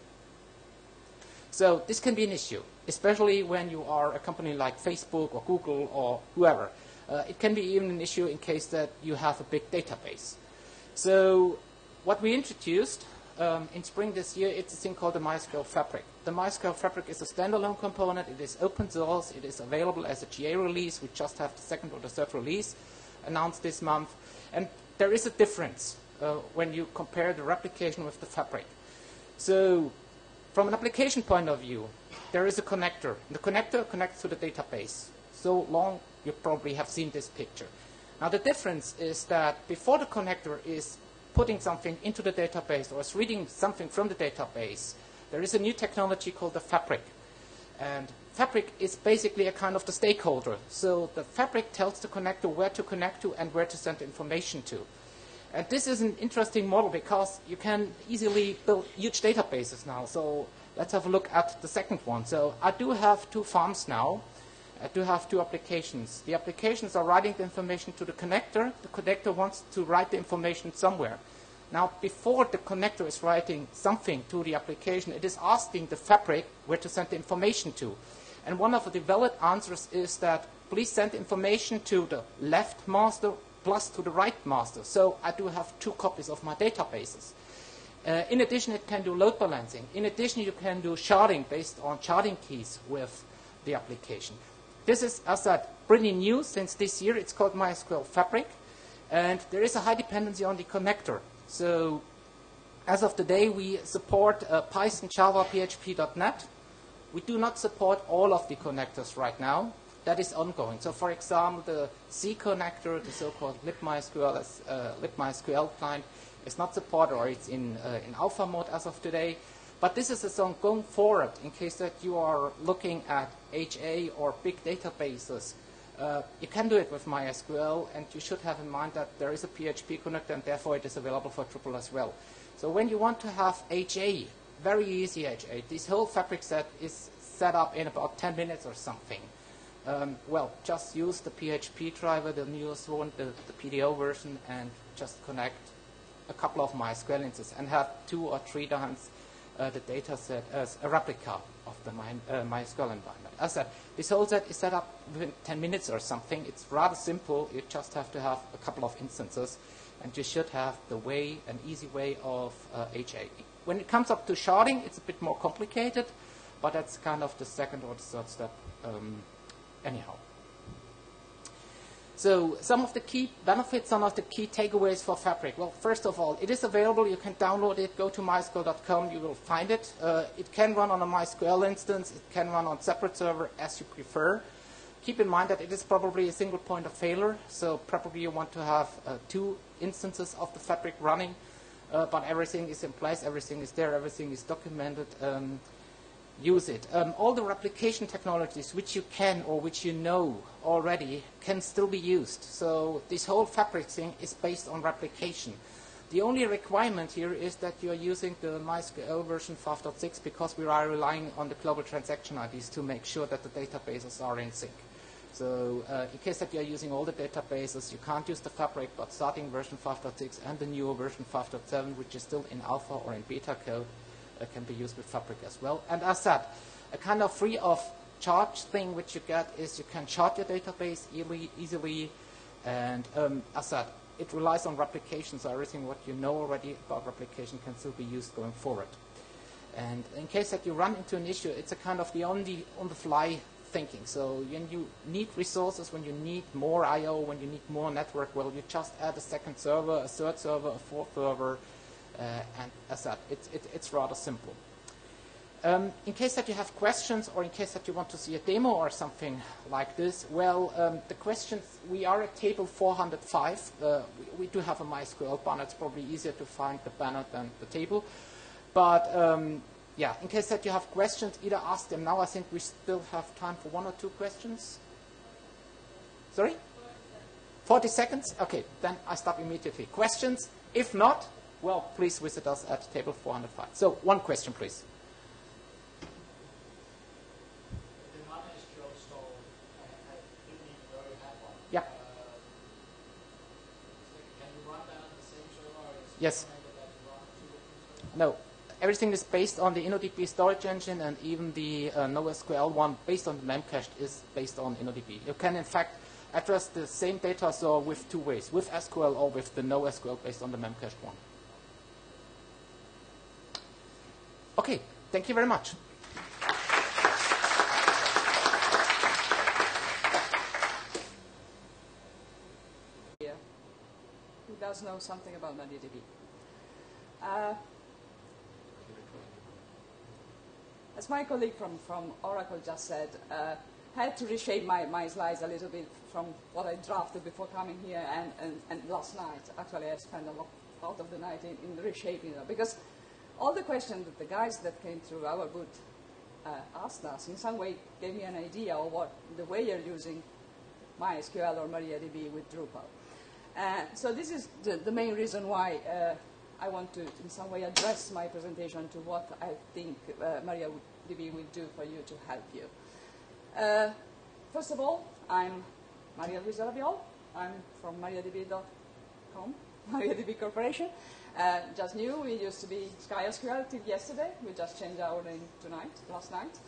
So this can be an issue, especially when you are a company like Facebook or Google or whoever. Uh, it can be even an issue in case that you have a big database. So what we introduced um, in spring this year, it's a thing called the MySQL Fabric. The MySQL Fabric is a standalone component. It is open source. It is available as a G A release. We just have the second or the third release announced this month. And there is a difference uh, when you compare the replication with the Fabric. So from an application point of view, there is a connector. The connector connects to the database. So long, you probably have seen this picture. Now the difference is that before the connector is putting something into the database or is reading something from the database, there is a new technology called the Fabric. And Fabric is basically a kind of the stakeholder. So the Fabric tells the connector where to connect to and where to send information to. And this is an interesting model because you can easily build huge databases now. So let's have a look at the second one. So I do have two farms now. I do have two applications. The applications are writing the information to the connector. The connector wants to write the information somewhere. Now, before the connector is writing something to the application, it is asking the Fabric where to send the information to. And one of the valid answers is that please send information to the left master plus to the right master. So I do have two copies of my databases. Uh, in addition, it can do load balancing. In addition, you can do sharding based on sharding keys with the application. This is, as I said, pretty new since this year. It's called MySQL Fabric. And there is a high dependency on the connector. So as of today, we support uh, Python, Java, P H P dot net. We do not support all of the connectors right now. That is ongoing. So for example, the C connector, the so-called libmysql, uh, libmysql client, is not supported, or it's in, uh, in alpha mode as of today. But this is a song going forward in case that you are looking at H A or big databases. Uh, you can do it with MySQL, and you should have in mind that there is a P H P connector, and therefore it is available for Drupal as well. So when you want to have H A, very easy H A, this whole Fabric set is set up in about ten minutes or something. Um, well, just use the P H P driver, the newest one, the, the P D O version, and just connect a couple of MySQL instances and have two or three times uh, the data set as a replica of the my, uh, MySQL environment. As I said, this whole set is set up within ten minutes or something. It's rather simple. You just have to have a couple of instances, and you should have the way, an easy way of uh, H A. When it comes up to sharding, it's a bit more complicated, but that's kind of the second or the third step. Um, Anyhow, so some of the key benefits, some of the key takeaways for Fabric. Well, first of all, it is available. You can download it. Go to mysql dot com. You will find it. Uh, it can run on a MySQL instance. It can run on separate server as you prefer. Keep in mind that it is probably a single point of failure, so probably you want to have uh, two instances of the Fabric running, uh, but everything is in place. Everything is there. Everything is documented. Um, Use it. Um, all the replication technologies which you can or which you know already can still be used. So this whole Fabric thing is based on replication. The only requirement here is that you are using the MySQL version five point six, because we are relying on the global transaction I Ds to make sure that the databases are in sync. So uh, in case that you are using all the databases, you can't use the Fabric, but starting version five point six and the newer version five point seven, which is still in alpha or in beta code, Uh, can be used with Fabric as well. And as said, a kind of free of charge thing which you get is you can shard your database easily, easily and um, as said, it relies on replication, so everything what you know already about replication can still be used going forward. And in case that you run into an issue, it's a kind of the only on-the-fly thinking. So when you need resources, when you need more I O, when you need more network, well, you just add a second server, a third server, a fourth server, Uh, and as that, it's, it, it's rather simple. Um, in case that you have questions, or in case that you want to see a demo or something like this, well, um, the questions, we are at table four hundred five. Uh, we, we do have a MySQL banner. It's probably easier to find the banner than the table. But um, yeah, in case that you have questions, either ask them now. I think we still have time for one or two questions. Sorry? forty seconds? Okay, then I stop immediately. Questions? If not, well, please visit us at table four hundred five. So one question, please. Yeah. Yes. No. Everything is based on the InnoDB storage engine, and even the uh, NoSQL one based on the memcached is based on InnoDB. You can, in fact, address the same data store with two ways, with S Q L or with the NoSQL based on the memcached one. Okay, thank you very much. Yeah. Who does know something about MariaDB? Uh, As my colleague from, from Oracle just said, uh, I had to reshape my, my slides a little bit from what I drafted before coming here and, and, and last night. Actually, I spent a lot, lot of the night in, in reshaping them, because all the questions that the guys that came through our booth uh, asked us in some way gave me an idea of what the way you're using MySQL or MariaDB with Drupal. Uh, so this is the, the main reason why uh, I want to, in some way, address my presentation to what I think uh, MariaDB will do for you to help you. Uh, first of all, I'm Maria Luisa Rabiol. I'm from MariaDB dot com, MariaDB Corporation. Uh, just new, we used to be SkySQL till yesterday. We just changed our name tonight, last night,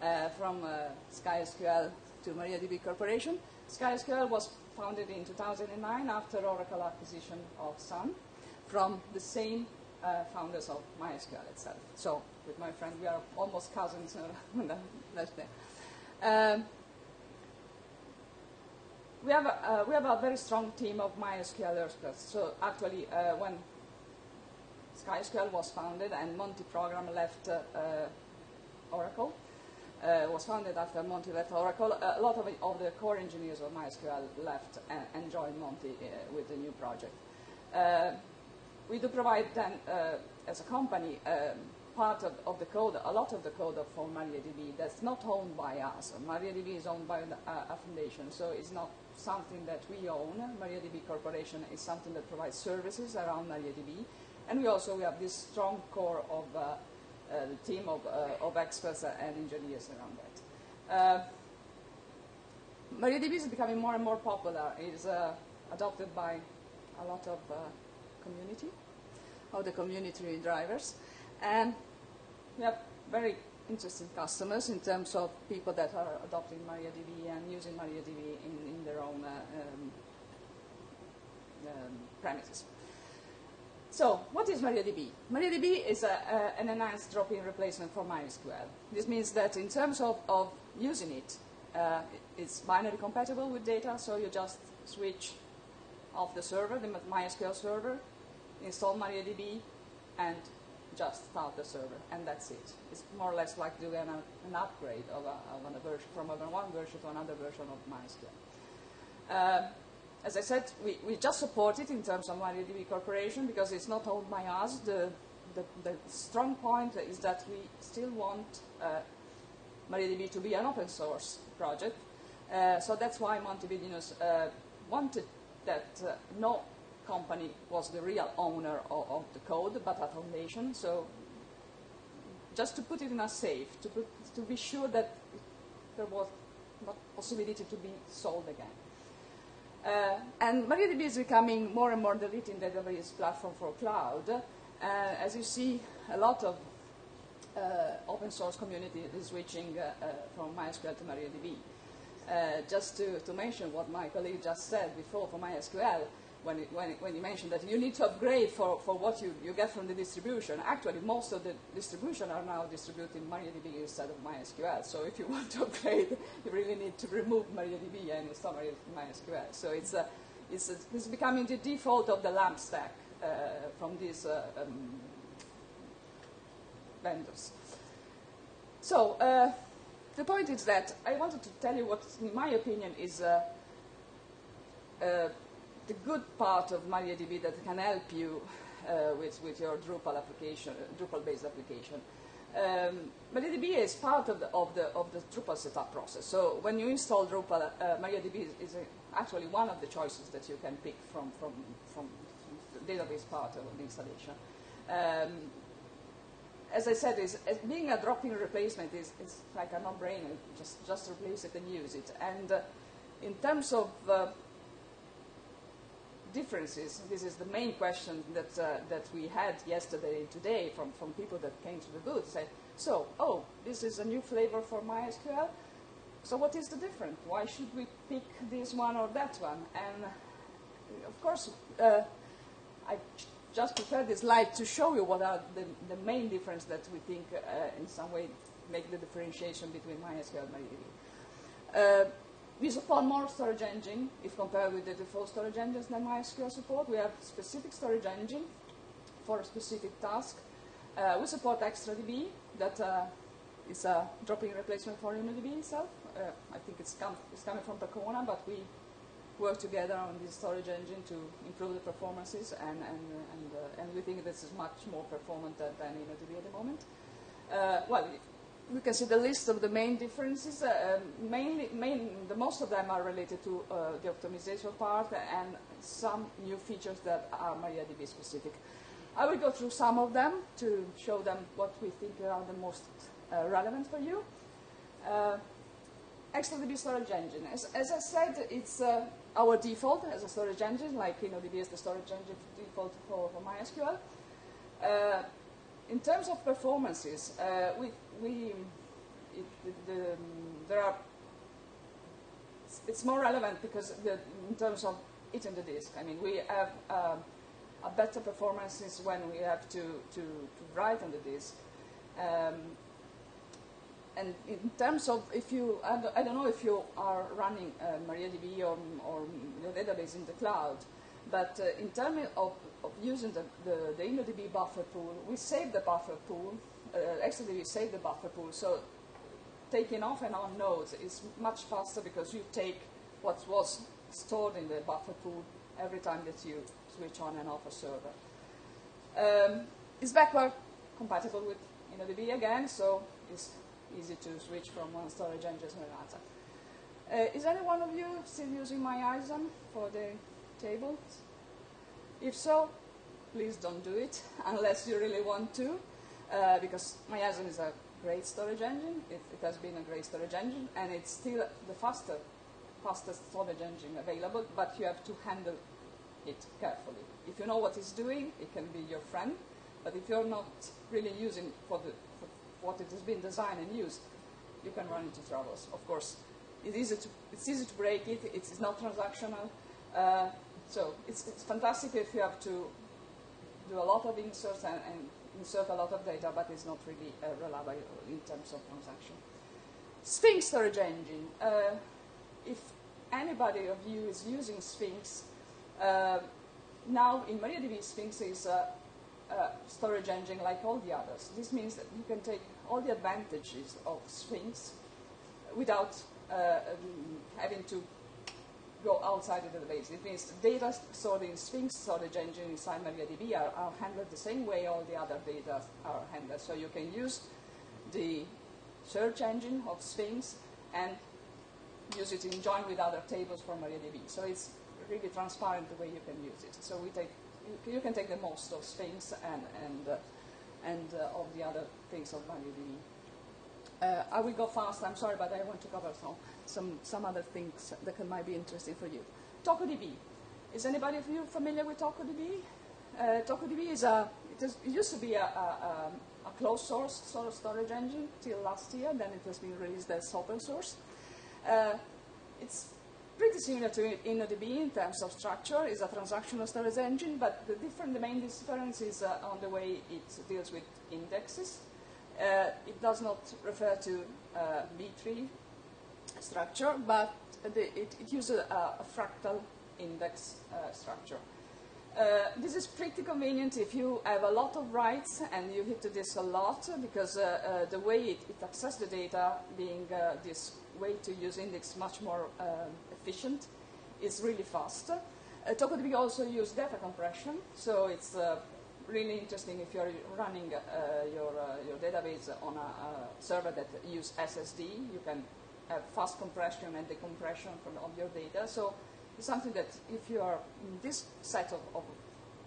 uh, from uh, SkySQL to MariaDB Corporation. SkySQL was founded in two thousand nine after Oracle acquisition of Sun, from the same uh, founders of MySQL itself. So with my friend, we are almost cousins. That's there. Um, we have a, uh, we have a very strong team of MySQL experts. So actually, uh, when SkySQL was founded and Monty program left uh, uh, Oracle, uh, was founded after Monty left Oracle, a lot of, of the core engineers of MySQL left and, and joined Monty uh, with the new project. Uh, We do provide then, uh, as a company, um, part of, of the code, a lot of the code for MariaDB that's not owned by us. MariaDB is owned by the, uh, a foundation, so it's not something that we own. MariaDB Corporation is something that provides services around MariaDB. And we also we have this strong core of uh, uh, the team of, uh, of experts and engineers around that. Uh, MariaDB is becoming more and more popular. It is uh, adopted by a lot of uh, community, or the community drivers. And we have very interesting customers in terms of people that are adopting MariaDB and using MariaDB in, in their own uh, um, um, premises. So what is MariaDB? MariaDB is a, a, an enhanced drop-in replacement for MySQL. This means that in terms of, of using it, uh, it's binary compatible with data, so you just switch off the server, the MySQL server, install MariaDB, and just start the server, and that's it. It's more or less like doing an, an upgrade of, a, of a version, from one version to another version of MySQL. Uh, as I said, we, we just support it in terms of MariaDB Corporation because it's not owned by us. The, the, the strong point is that we still want uh, MariaDB to be an open source project. Uh, so that's why Montevideos uh, wanted that uh, no company was the real owner of, of the code, but a foundation. So just to put it in a safe, to, put, to be sure that there was not possibility to be sold again. Uh, and MariaDB is becoming more and more the leading database platform for cloud. Uh, as you see, a lot of uh, open source community is switching uh, uh, from MySQL to MariaDB. Uh, just to, to mention what my colleague just said before for MySQL, when, it, when, it, when you mentioned that you need to upgrade for, for what you, you get from the distribution. Actually, most of the distribution are now distributing MariaDB instead of MySQL. So if you want to upgrade, you really need to remove MariaDB and install MySQL. So it's, a, it's, a, it's becoming the default of the LAMP stack uh, from these uh, um, vendors. So, uh, the point is that I wanted to tell you what, in my opinion, is uh, uh, the good part of MariaDB that can help you uh, with, with your Drupal application, Drupal-based application. Um, MariaDB is part of the, of the of the Drupal setup process. So when you install Drupal, uh, MariaDB is, is a, actually one of the choices that you can pick from from from the database part of the installation. Um, as I said, is as being a drop-in replacement is, is like a no-brainer. Just just replace it and use it. And uh, in terms of uh, differences, this is the main question that uh, that we had yesterday and today from, from people that came to the booth, said, so, oh, this is a new flavor for MySQL, so what is the difference? Why should we pick this one or that one? And of course, uh, I just prepared this slide to show you what are the, the main difference that we think uh, in some way make the differentiation between MySQL and MariaDB. Uh, We support more storage engine if compared with the default storage engines than MySQL support. We have specific storage engine for a specific task. Uh, we support ExtraDB, that uh, is a drop-in replacement for InnoDB itself. Uh, I think it's, come, it's coming from Tacona, but we work together on this storage engine to improve the performances, and, and, and, uh, and we think this is much more performant than, than InnoDB at the moment. Uh, well, we can see the list of the main differences. Uh, mainly, main, the most of them are related to uh, the optimization part and some new features that are MariaDB specific. I will go through some of them to show them what we think are the most uh, relevant for you. Uh, ExtraDB storage engine. As, as I said, it's uh, our default as a storage engine, like InnoDB is the storage engine default for, for MySQL. Uh, In terms of performances, uh, we, we, it, the, the, there are, it's, it's more relevant because the, in terms of it in the disk, I mean, we have uh, a better performances when we have to, to, to write on the disk. Um, and in terms of if you, I don't, I don't know if you are running uh, MariaDB or, or your database in the cloud, but uh, in terms of of using the, the, the InnoDB buffer pool, we save the buffer pool, uh, actually we save the buffer pool, so taking off and on nodes is much faster because you take what was stored in the buffer pool every time that you switch on and off a server. Um, it's backward compatible with InnoDB again, so it's easy to switch from one storage engine to another. Uh, is any one of you still using MyISON for the tables? If so, please don't do it unless you really want to, uh, because MyISON is a great storage engine. It, it has been a great storage engine, and it's still the faster, fastest storage engine available, but you have to handle it carefully. If you know what it's doing, it can be your friend, but if you're not really using for, the, for what it has been designed and used, you can run into troubles. Of course, it is to, it's easy to break it, it's not transactional. Uh, So it's, it's fantastic if you have to do a lot of inserts and, and insert a lot of data, but it's not really uh, reliable in terms of transaction. Sphinx storage engine. Uh, if anybody of you is using Sphinx, uh, now in MariaDB, Sphinx is a, a storage engine like all the others. This means that you can take all the advantages of Sphinx without uh, having to go outside the database. It means data stored in Sphinx storage engine inside MariaDB are, are handled the same way all the other data are handled. So you can use the search engine of Sphinx and use it in join with other tables from MariaDB. So it's really transparent the way you can use it. So we take, you can take the most of Sphinx and and uh, and uh, of the other things of MariaDB. Uh, I will go fast, I'm sorry, but I want to cover some, some, some other things that can, might be interesting for you. TokuDB. Is anybody of you familiar with TokuDB? Uh, TokuDB is a, it, is, it used to be a, a, a closed source sort of storage engine till last year, then it has been released as open source. Uh, it's pretty similar to InnoDB in terms of structure. It's a transactional storage engine, but the, different, the main difference is uh, on the way it deals with indexes. Uh, it does not refer to uh, B tree structure, but the, it, it uses a, a fractal index uh, structure. Uh, this is pretty convenient if you have a lot of writes and you hit the disk a lot, because uh, uh, the way it, it accesses the data, being uh, this way to use index much more uh, efficient, is really fast. Uh, TokuDB also uses data compression, so it's uh, really interesting if you're running uh, your, uh, your database on a, a server that uses S S D. You can have fast compression and decompression from, of your data. So it's something that if you are in this set of, of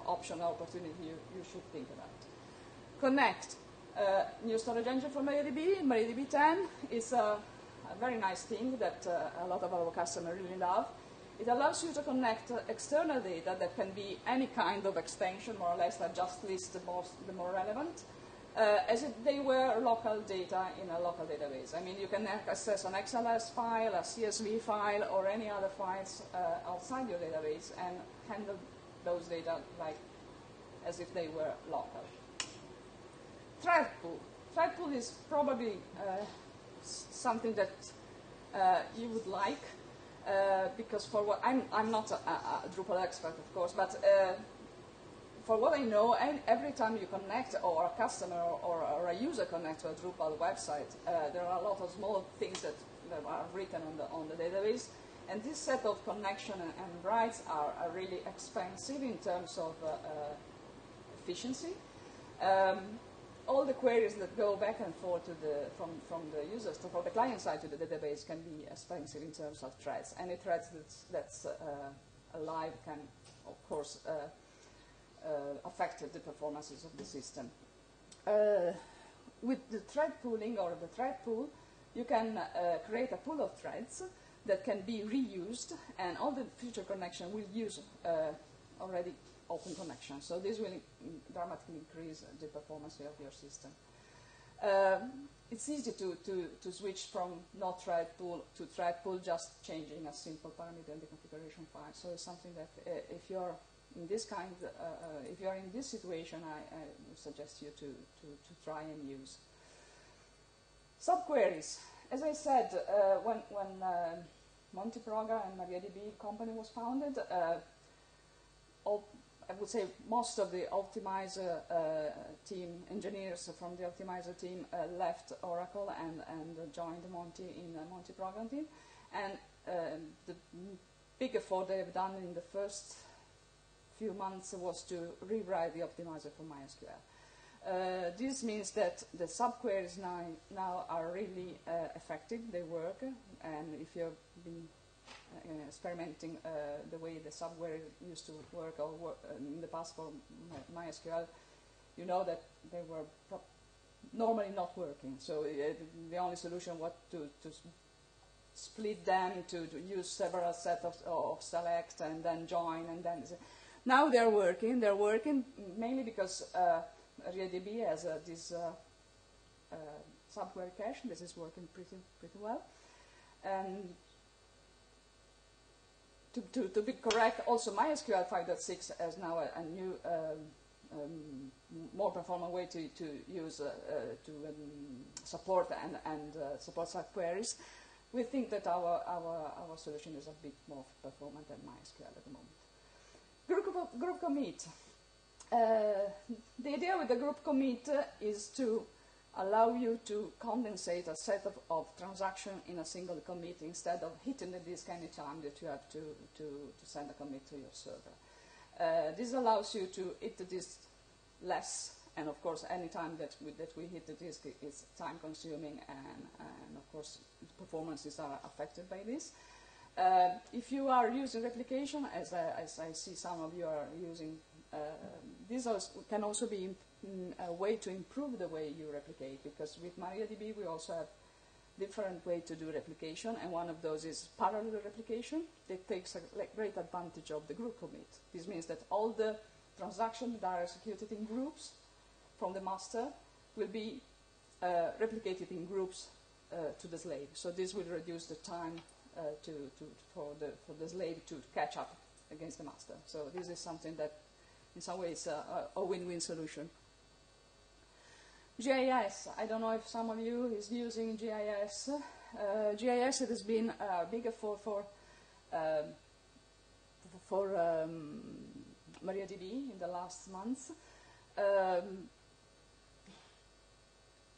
optional opportunity, you, you should think about. Connect, uh, new storage engine for MariaDB, MariaDB ten is a, a very nice thing that uh, a lot of our customers really love. It allows you to connect uh, external data that can be any kind of extension, more or less, that just lists the, most, the more relevant, uh, as if they were local data in a local database. I mean, you can access an X L S file, a C S V file, or any other files uh, outside your database and handle those data like as if they were local. Thread pool. Thread pool is probably uh, something that uh, you would like. Uh, because for what I'm, I'm not a, a, a Drupal expert, of course, but uh, for what I know, and every time you connect, or a customer or, or a user connects to a Drupal website, uh, there are a lot of small things that, that are written on the, on the database, and this set of connection and, and rights are, are really expensive in terms of uh, uh, efficiency. Um, all the queries that go back and forth to the, from, from the users, to, from the client side to the database can be expensive in terms of threads. Any threads that's, that's uh, alive can, of course, uh, uh, affect the performances of the system. Uh, with the thread pooling or the thread pool, you can uh, create a pool of threads that can be reused, and all the future connection will use uh, already open connection. So this will dramatically increase the performance of your system. Um, it's easy to, to, to switch from not thread pool to thread pool, just changing a simple parameter in the configuration file. So it's something that uh, if you're in this kind, uh, uh, if you're in this situation, I, I would suggest you to, to, to try and use. Subqueries. As I said, uh, when, when uh, Monty Proga and MariaDB company was founded, uh, all I would say most of the optimizer uh, team, engineers from the optimizer team uh, left Oracle and, and joined Monty in the Monty program team. And uh, the big effort they've done in the first few months was to rewrite the optimizer for MySQL. Uh, this means that the subqueries now, now are really uh, effective, they work, and if you've been Uh, experimenting uh, the way the subquery used to work or work, uh, in the past for MySQL, you know that they were pro normally not working. So uh, the only solution was to, to split them, to, to use several sets of, of select and then join and then. Now they're working. They're working mainly because uh, MariaDB has uh, this uh, uh, subquery cache. This is working pretty pretty well. And To, to, to be correct, also MySQL five point six has now a, a new, um, um, more performant way to, to use, uh, uh, to um, support and, and uh, support subqueries. We think that our, our, our solution is a bit more performant than MySQL at the moment. Group, group commit. Uh, the idea with the group commit is to allow you to condensate a set of, of transactions in a single commit instead of hitting the disk any time that you have to, to, to send a commit to your server. Uh, this allows you to hit the disk less, and of course any time that we, that we hit the disk is time consuming, and, and of course performances are affected by this. Uh, if you are using replication, as I, as I see some of you are using, uh, this also can also be a way to improve the way you replicate, because with MariaDB we also have different ways to do replication, and one of those is parallel replication that takes a great advantage of the group commit. This means that all the transactions that are executed in groups from the master will be uh, replicated in groups uh, to the slave. So this will reduce the time uh, to, to, for, the, for the slave to catch up against the master. So this is something that in some ways a, a win-win solution. G I S, I don't know if some of you is using G I S. Uh, G I S, it has been a big effort for, uh, for um, MariaDB in the last months. Um,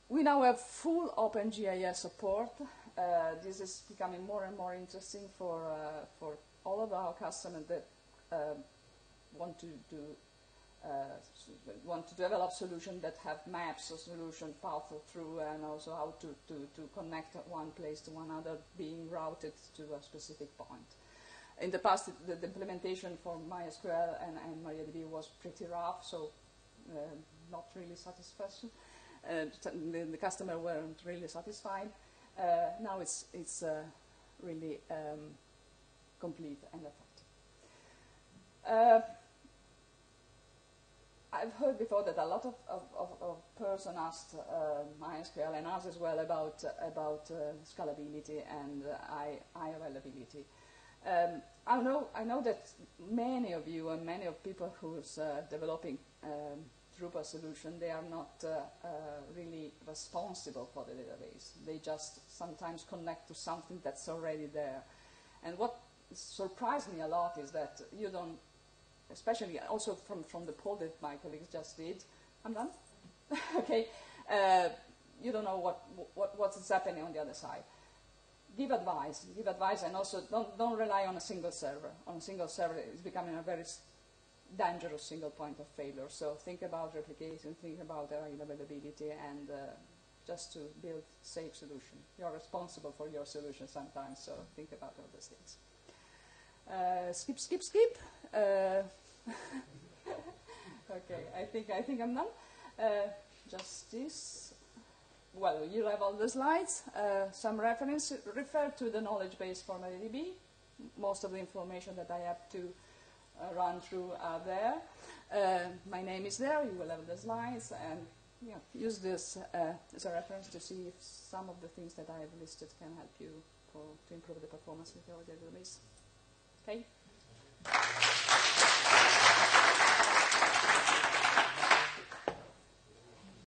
we now have full open G I S support. Uh, this is becoming more and more interesting for, uh, for all of our customers that uh, want to do uh, want to develop solutions that have maps or solution path through, and also how to, to, to connect one place to another, being routed to a specific point. In the past, the, the implementation for MySQL and, and MariaDB was pretty rough, so uh, not really satisfaction. Uh, the, the customer weren't really satisfied. Uh, now it's, it's uh, really um, complete and effective. Uh, I've heard before that a lot of, of, of, of person asked uh, MySQL and us as well about, about uh, scalability and uh, high, high availability. Um, I know I know that many of you and many of people who's uh, developing um, Drupal solution, they are not uh, uh, really responsible for the database. They just sometimes connect to something that's already there. And what surprised me a lot is that you don't, especially also from, from the poll that my colleagues just did. I'm done? Okay. Uh, you don't know what, what, what is happening on the other side. Give advice, give advice, and also don't, don't rely on a single server. On a single server, it's becoming a very dangerous single point of failure. So think about replication, think about availability, and uh, just to build safe solution. You're responsible for your solution sometimes, so think about all those things. Uh, skip, skip, skip. Uh, okay, I think, I think I'm done. Uh, just this. Well, you have all the slides. Uh, some reference refer to the knowledge base for MariaDB. Most of the information that I have to uh, run through are there. Uh, my name is there. You will have the slides, and yeah, use this uh, as a reference to see if some of the things that I have listed can help you for, to improve the performance of your database. Okay.